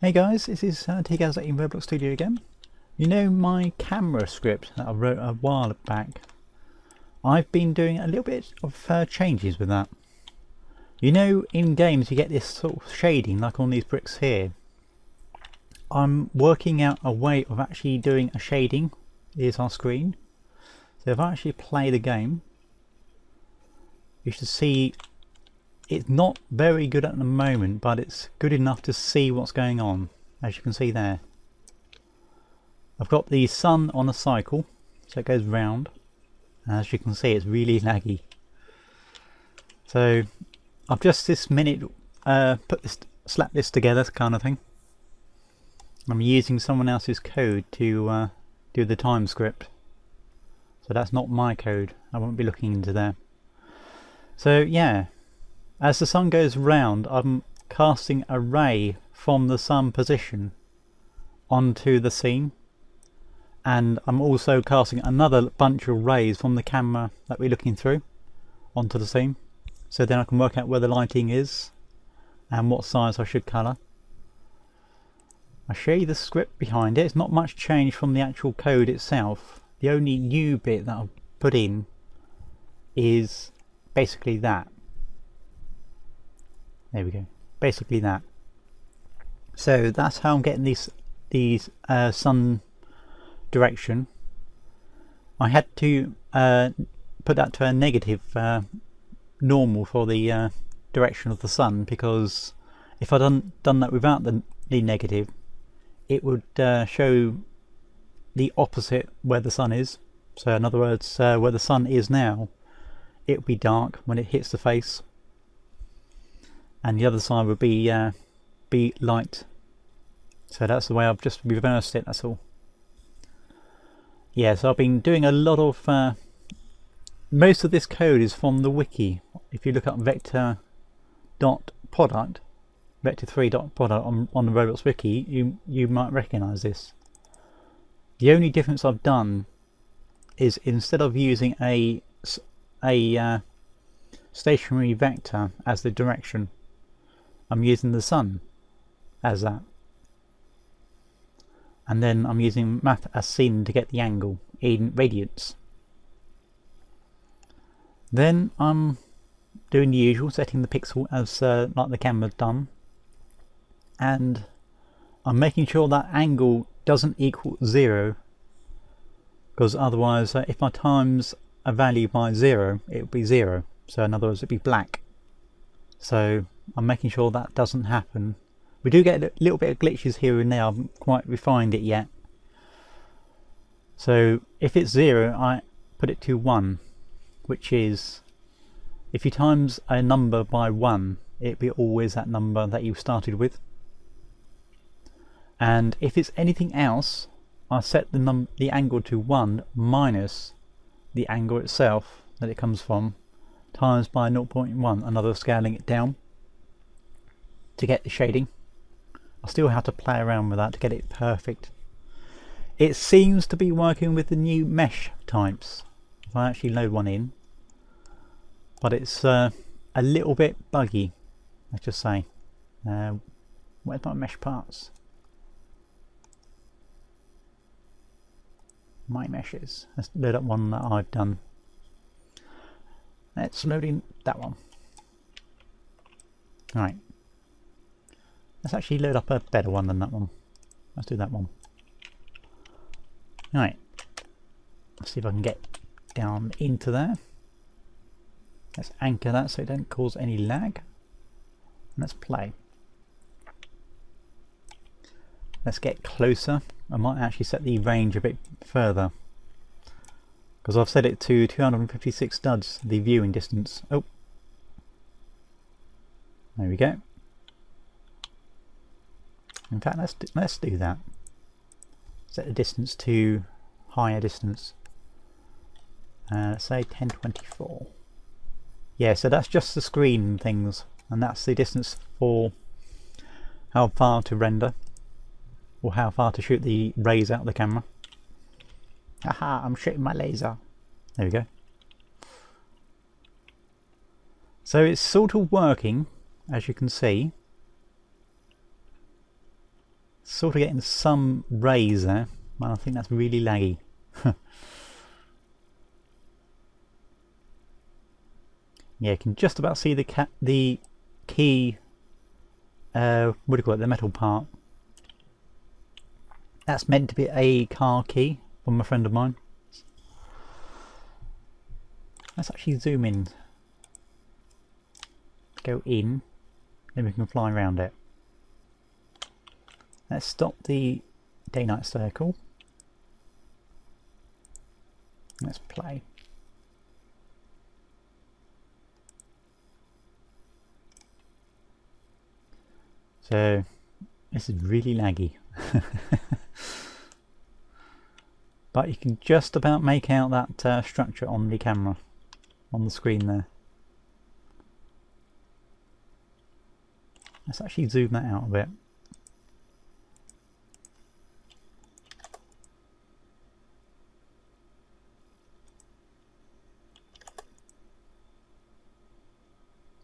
Hey guys, this is TGazza in Roblox Studio again. You know my camera script that I wrote a while back? I've been doing a little bit of changes with that. You know, in games you get this sort of shading like on these bricks here. I'm working out a way of actually doing a shading. Here's our screen. So if I actually play the game, you should see it's not very good at the moment, but it's good enough to see what's going on, as you can see there. I've got the sun on a cycle, so it goes round, and as you can see it's really laggy. So I've just this minute slapped this together kind of thing. I'm using someone else's code to do the time script, so that's not my code. I won't be looking into there. So yeah, as the sun goes round, I'm casting a ray from the sun position onto the scene, and I'm also casting another bunch of rays from the camera that we're looking through onto the scene, so then I can work out where the lighting is and what size I should colour. I'll show you the script behind it. It's not much change from the actual code itself. The only new bit that I've put in is basically that. There we go, basically that. So that's how I'm getting these sun direction. I had to put that to a negative normal for the direction of the sun, because if I'd done that without the negative, it would show the opposite where the sun is. So in other words, where the sun is now, it would be dark when it hits the face, and the other side would be light. So that's the way I've just reversed it, that's all. Yeah, so I've been doing a lot of most of this code is from the wiki. If you look up vector.product, vector3.product on the Roblox wiki, you might recognise this. The only difference I've done is instead of using a stationary vector as the direction, I'm using the sun as that, and then I'm using math as seen to get the angle in radians. Then I'm doing the usual, setting the pixel as like the camera's done, and I'm making sure that angle doesn't equal 0, because otherwise if I times a value by 0 it would be 0, so in other words it would be black. So I'm making sure that doesn't happen. We do get a little bit of glitches here and there. I haven't quite refined it yet. So if it's 0, I put it to 1, which is, if you times a number by 1, it'd be always that number that you started with. And if it's anything else, I set the angle to 1 minus the angle itself that it comes from, times by 0.1, another scaling it down to get the shading. I still have to play around with that to get it perfect. It seems to be working with the new mesh types, if I actually load one in, but it's a little bit buggy, let's just say. Where's my mesh parts? My meshes. Let's load up one that I've done. Let's load in that one. Alright. Let's actually load up a better one than that one. Let's do that one. Alright. Let's see if I can get down into there. Let's anchor that so it don't cause any lag. And let's play. Let's get closer. I might actually set the range a bit further, because I've set it to 256 duds, the viewing distance. Oh. There we go. In fact, let's do that. Set the distance to higher distance. Say 1024. Yeah, so that's just the screen and things, and that's the distance for how far to render or how far to shoot the rays out of the camera. Haha, I'm shooting my laser. There we go. So it's sort of working, as you can see. Sort of getting some rays there. Man, I think that's really laggy. Yeah, you can just about see the key, what do you call it, the metal part. That's meant to be a car key from a friend of mine. Let's actually zoom in. Go in, then we can fly around it. Let's stop the day-night circle. Let's play. So this is really laggy. But you can just about make out that structure on the camera, on the screen there. Let's actually zoom that out a bit.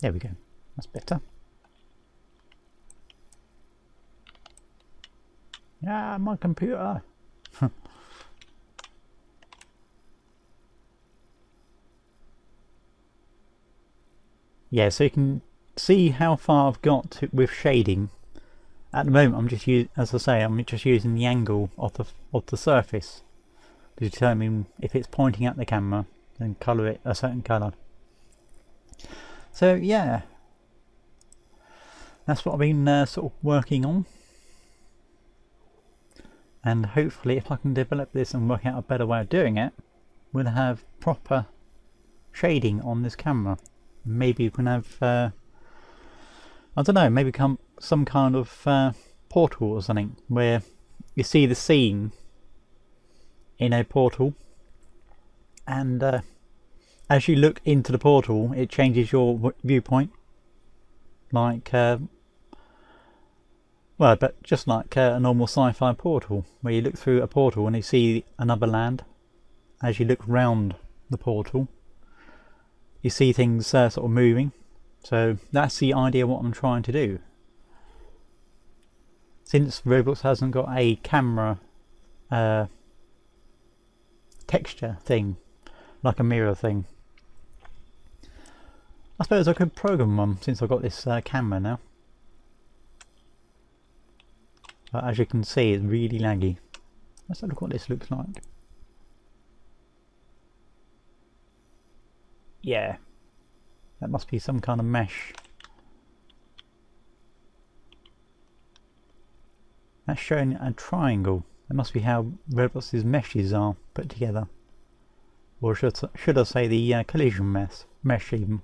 There we go, that's better. Ah, my computer! Yeah, so you can see how far I've got with shading. At the moment I'm just using, as I say, I'm just using the angle of the surface to determine if it's pointing at the camera and colour it a certain colour. So yeah, that's what I've been sort of working on, and hopefully if I can develop this and work out a better way of doing it, we'll have proper shading on this camera. Maybe you can have, I don't know, maybe some kind of portal or something where you see the scene in a portal, and as you look into the portal, it changes your viewpoint, like, well, but just like a normal sci-fi portal, where you look through a portal and you see another land. As you look round the portal, you see things sort of moving. So that's the idea what I'm trying to do. Since Roblox hasn't got a camera texture thing, like a mirror thing, I suppose I could program one since I've got this camera now. But as you can see, it's really laggy. Let's have a look what this looks like. Yeah, that must be some kind of mesh. That's showing a triangle. That must be how Roblox's meshes are put together. Or should I say the collision mesh even.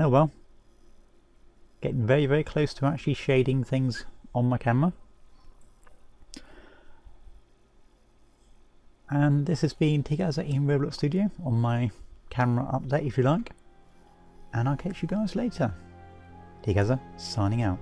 Oh well. Getting very, very close to actually shading things on my camera. And this has been TGazza in Roblox Studio on my camera update, if you like. And I'll catch you guys later. TGazza signing out.